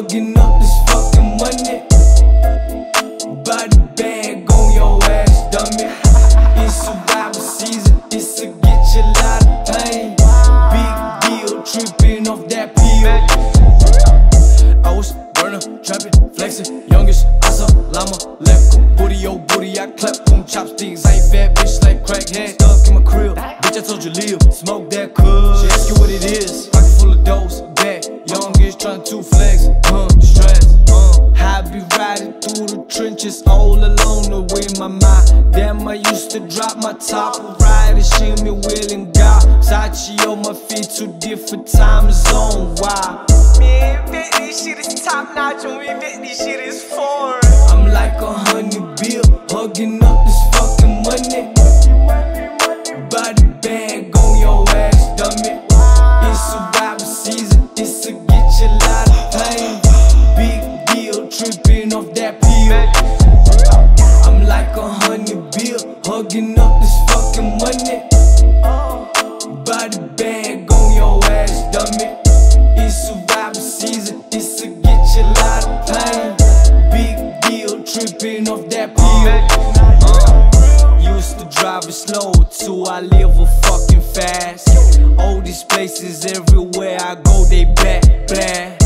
mugging up this fucking money. Body bag on your ass, dummy. It's survival season, it's a get you lot of pain. Big deal, tripping off that pill. I was burning, trapping, flexing. Youngest, I saw llama, left him. Booty, oh booty, I clap on chopsticks. I ain't fat, bitch, like crackhead. Stuck in my crib, bitch, I told you live. Smoke that cuz. She ask you what it is. Pocket full of dose, bag. Youngest trying to flex, distress. I be riding through the trenches all alone away my mind. Damn, I used to drop my top, riding shimmy, wheel and got Sachi on my feet, 2 different time zone. Why? Man, bet this shit is top notch, and we bet this shit is foreign. I'm like a honeybill, hugging up this fucking money. Body bag on your ass, dummy. It's survival season, it's a get you lot of pain. Big tripping off that pill. I'm like a honeybill, hugging up this fucking money. Body bag on your ass, dummy. It's survival season, it's a get you lot of pain. Big deal, tripping off that pill. Used to drive it slow, too, I live a fucking fast. All these places, everywhere I go, they back, black.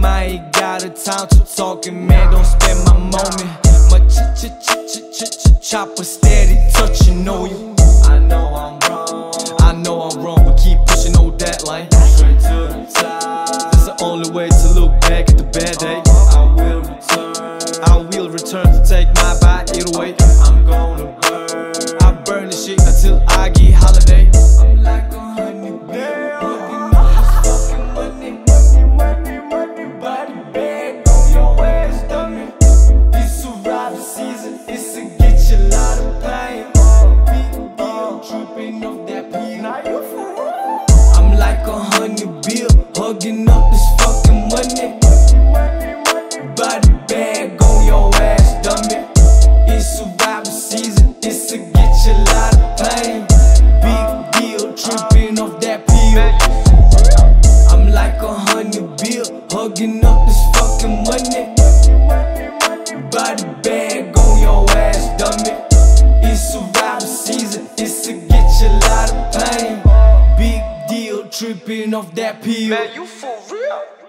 I ain't got a time to talking, man. Don't spend my moment. My chopper steady touching on you. I know I'm wrong. I know I'm wrong, but keep pushing on that line. Straight to the top. That's the only way to look back at the bad day. I will return. To take my bite either way. I'm gonna burn. I burn this shit until I get holiday. I'm like a honeydew. Hugging up this fucking money. Body bag on your ass, dummy. It's survival season, it's a get you lot of pain. Big deal, tripping off that pill. I'm like a honeybill, hugging up this fucking money. Body bag on your ass, dummy. It's survival season, it's a get you lot of pain. Tripping off that pill. Man, you for real?